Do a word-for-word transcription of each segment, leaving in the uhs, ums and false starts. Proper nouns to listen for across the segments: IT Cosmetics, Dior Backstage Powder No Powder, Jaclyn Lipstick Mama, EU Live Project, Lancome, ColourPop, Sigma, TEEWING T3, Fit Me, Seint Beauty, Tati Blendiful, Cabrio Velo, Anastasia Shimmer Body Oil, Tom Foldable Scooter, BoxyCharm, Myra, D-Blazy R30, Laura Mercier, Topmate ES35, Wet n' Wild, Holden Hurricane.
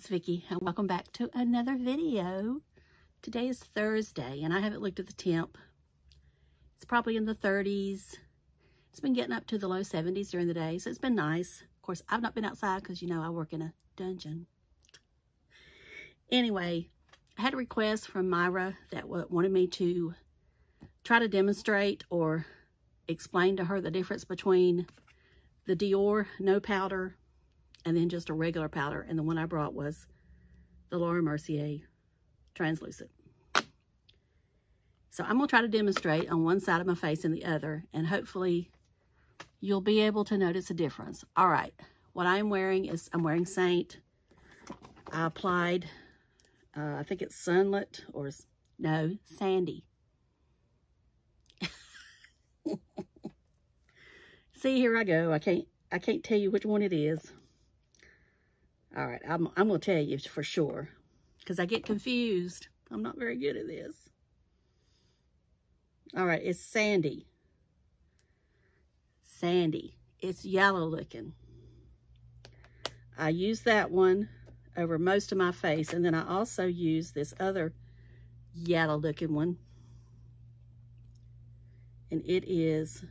it's Vicki and welcome back to another video. Today is Thursday and I haven't looked at the temp. It's probably in the thirties. It's been getting up to the low seventies during the day, so it's been nice. Of course, I've not been outside because, you know, I work in a dungeon. Anyway, I had a request from Myra that wanted me to try to demonstrate or explain to her the difference between the Dior No Powder and then just a regular powder, and the one I brought was the Laura Mercier Translucent. So I'm going to try to demonstrate on one side of my face and the other, and hopefully you'll be able to notice a difference. All right, what I'm wearing is, I'm wearing Saint. I applied, uh, I think it's Sunlit, or no, Sandy. See, here I go. I can't, I can't tell you which one it is. All right, I'm, I'm going to tell you for sure, because I get confused. I'm not very good at this. All right, it's Sandy. Sandy. It's yellow looking. I use that one over most of my face, and then I also use this other yellow looking one. And it is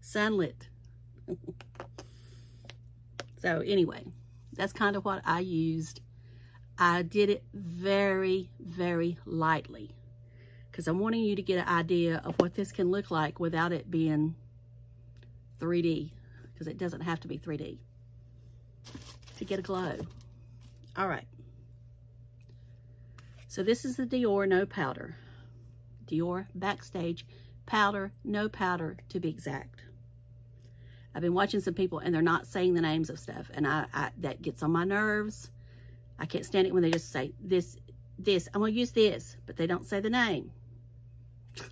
Sunlit. So anyway, that's kind of what I used. I did it very, very lightly because I'm wanting you to get an idea of what this can look like without it being three D, because it doesn't have to be three D to get a glow. All right. So this is the Dior No Powder. Dior Backstage Powder No Powder, to be exact. I've been watching some people and they're not saying the names of stuff, and I, I that gets on my nerves. I can't stand it when they just say this, this, I'm gonna use this, but they don't say the name. I'm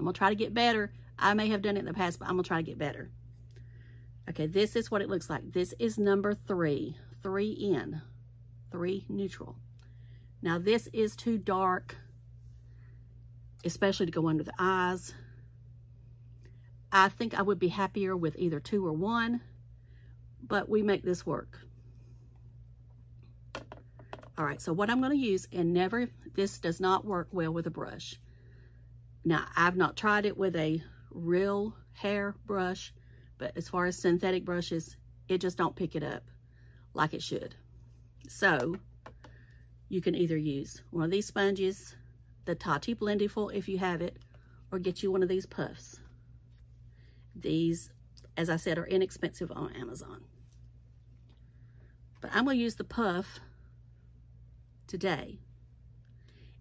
gonna try to get better. I may have done it in the past, but I'm gonna try to get better. Okay, this is what it looks like. This is number three, three in, three neutral. Now this is too dark, especially to go under the eyes. I think I would be happier with either two or one, but we make this work. All right, so what I'm gonna use, and never, this does not work well with a brush. Now, I've not tried it with a real hair brush, but as far as synthetic brushes, it just don't pick it up like it should. So, you can either use one of these sponges, the Tati Blendiful if you have it, or get you one of these puffs. These, as I said, are inexpensive on Amazon. But I'm gonna use the puff today,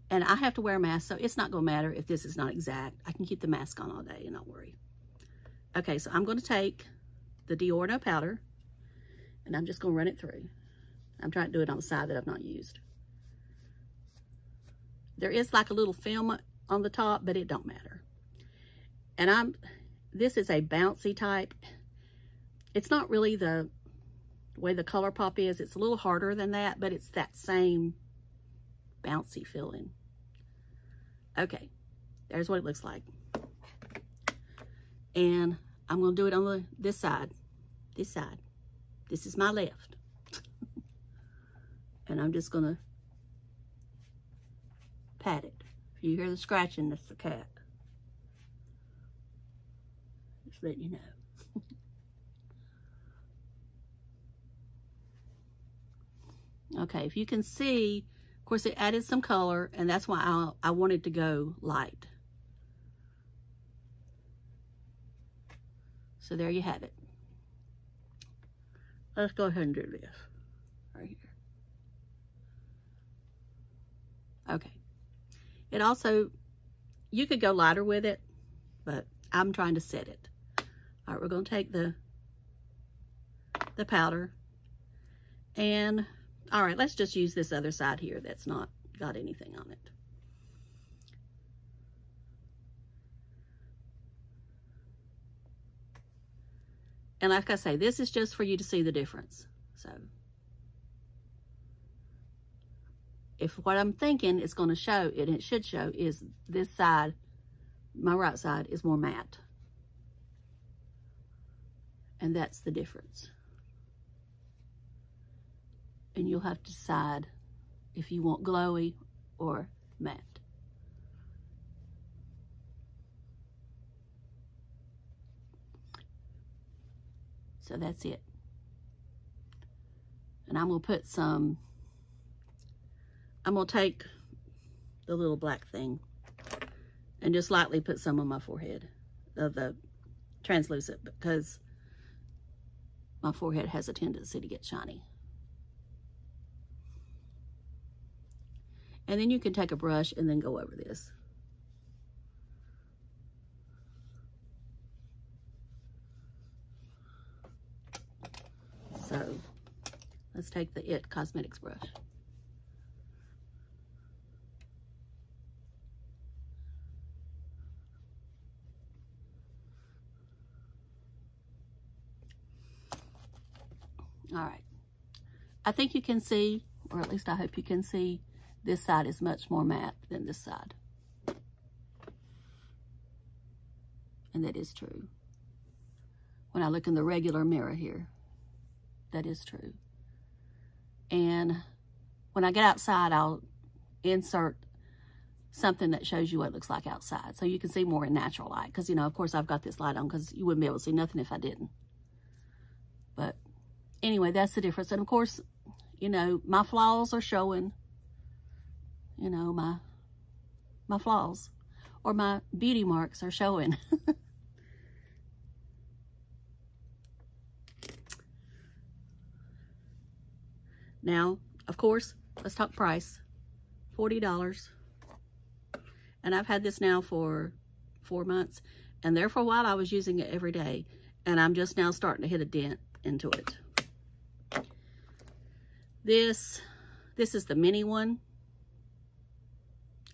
and I have to wear a mask, so it's not gonna matter if this is not exact. I can keep the mask on all day and not worry. Okay, so I'm gonna take the Dior No Powder and I'm just gonna run it through. I'm trying to do it on the side that I've not used. There is like a little film on the top, but it don't matter. And I'm, this is a bouncy type. It's not really the way the ColourPop is. It's a little harder than that, but it's that same bouncy feeling. Okay, there's what it looks like, and I'm gonna do it on the this side this side this is my left. And I'm just gonna pat it. If you hear the scratching, that's the cat, just letting you know. Okay, if you can see, of course, it added some color, and that's why I, I wanted to go light. So there you have it. Let's go ahead and do this right here. Okay. It also, you could go lighter with it, but I'm trying to set it. All right, we're going to take the the powder, and all right, let's just use this other side here that's not got anything on it. And like I say, this is just for you to see the difference. So if what I'm thinking is going to show, and it should show, is this side, my right side, is more matte. And that's the difference. And you'll have to decide if you want glowy or matte. So that's it. And I'm going to put some, I'm going to take the little black thing and just lightly put some on my forehead of the translucent, because my forehead has a tendency to get shiny. And then you can take a brush and then go over this. So let's take the I T Cosmetics brush. All right. I think you can see, or at least I hope you can see, this side is much more matte than this side. And that is true. When I look in the regular mirror here, that is true. And when I get outside, I'll insert something that shows you what it looks like outside, so you can see more in natural light. Because, you know, of course, I've got this light on, because you wouldn't be able to see nothing if I didn't. But anyway, that's the difference. And, of course, you know, my flaws are showing. You know, my, my flaws or my beauty marks are showing. Now, of course, let's talk price. forty dollars. And I've had this now for four months. And there for a while I was using it every day. And I'm just now starting to hit a dent into it. This, this is the mini one.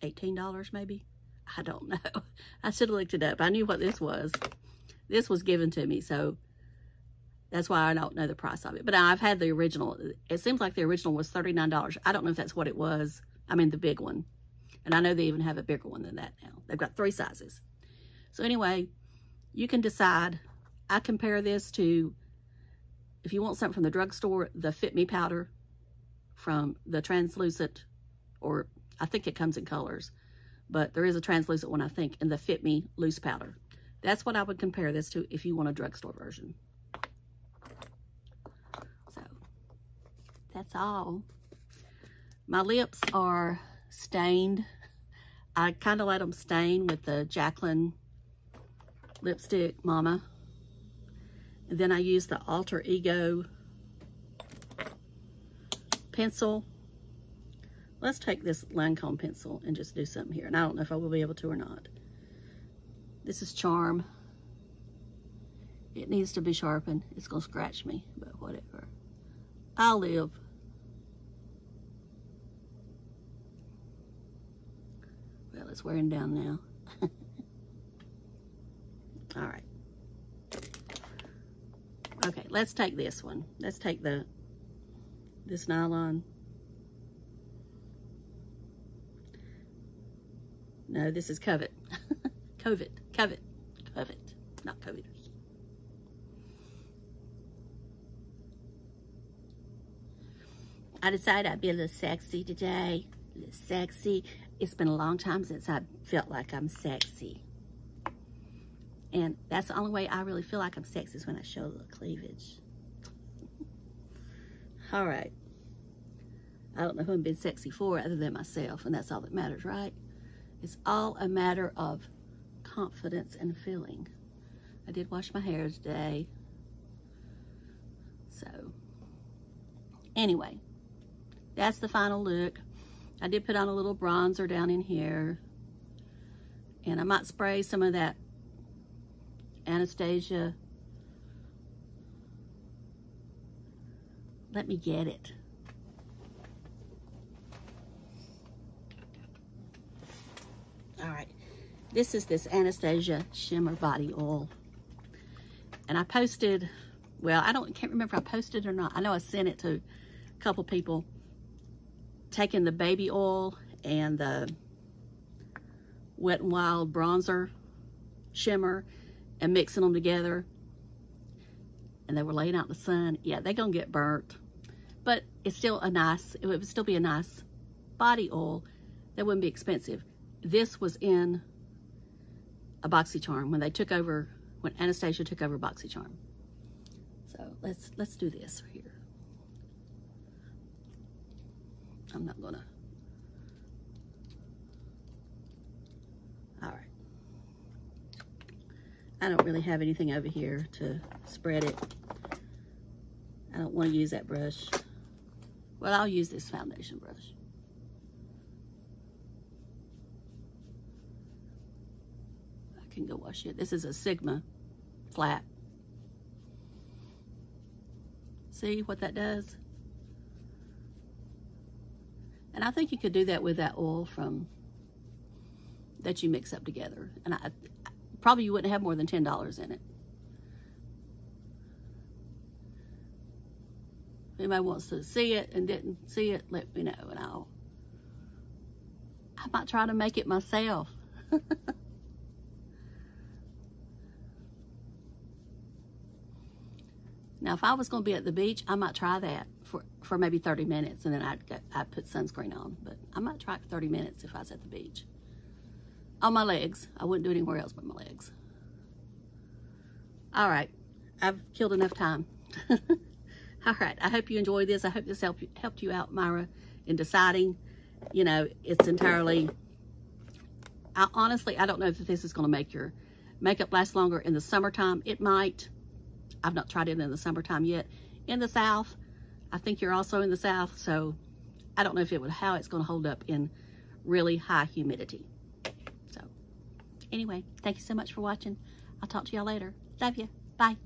eighteen dollars maybe? I don't know. I should have looked it up. I knew what this was. This was given to me, so that's why I don't know the price of it. But I've had the original. It seems like the original was thirty-nine dollars. I don't know if that's what it was. I mean, the big one. And I know they even have a bigger one than that now. They've got three sizes. So anyway, you can decide. I compare this to, if you want something from the drugstore, the Fit Me powder from the translucent, or I think it comes in colors, but there is a translucent one, I think, in the Fit Me loose powder. That's what I would compare this to if you want a drugstore version. So, that's all. My lips are stained. I kind of let them stain with the Jaclyn Lipstick Mama. And then I use the Alter Ego pencil. Let's take this Lancome pencil and just do something here. And I don't know if I will be able to or not. This is Charm. It needs to be sharpened. It's going to scratch me, but whatever. I'll live. Well, it's wearing down now. All right. Okay, let's take this one. Let's take the this nylon. No, this is Covet. Covet. Covet. Covet. Not Coveters. I decided I'd be a little sexy today. A little sexy. It's been a long time since I felt like I'm sexy. And that's the only way I really feel like I'm sexy, is when I show a little cleavage. All right. I don't know who I'm being sexy for other than myself, and that's all that matters, right? It's all a matter of confidence and feeling. I did wash my hair today. So, anyway, that's the final look. I did put on a little bronzer down in here. And I might spray some of that Anastasia. Let me get it. All right, this is this Anastasia Shimmer Body Oil. And I posted, well, I don't, can't remember if I posted or not. I know I sent it to a couple people, taking the baby oil and the Wet n' Wild bronzer shimmer and mixing them together. and they were laying out in the sun, yeah, they're going to get burnt. But it's still a nice, it would still be a nice body oil that wouldn't be expensive. This was in a BoxyCharm when they took over, when Anastasia took over BoxyCharm. So let's, let's do this here. I'm not gonna. All right. I don't really have anything over here to spread it. I don't want to use that brush. Well, I'll use this foundation brush. I can go wash it. This is a Sigma flat. See what that does? And I think you could do that with that oil from that you mix up together. And I, I probably you wouldn't have more than ten dollars in it. If anybody wants to see it and didn't see it, let me know and I'll, I might try to make it myself. Now, if I was going to be at the beach, I might try that for, for maybe thirty minutes, and then I'd, get, I'd put sunscreen on. But I might try it for thirty minutes if I was at the beach. On my legs. I wouldn't do it anywhere else but my legs. All right. I've killed enough time. All right. I hope you enjoyed this. I hope this helped you, helped you out, Myra, in deciding. You know, it's entirely... I honestly, I don't know if this is going to make your makeup last longer in the summertime. It might... I've not tried it in the summertime yet. In the South, I think you're also in the South, so I don't know if it would, how it's going to hold up in really high humidity. So, anyway, thank you so much for watching. I'll talk to y'all later. Love you. Bye.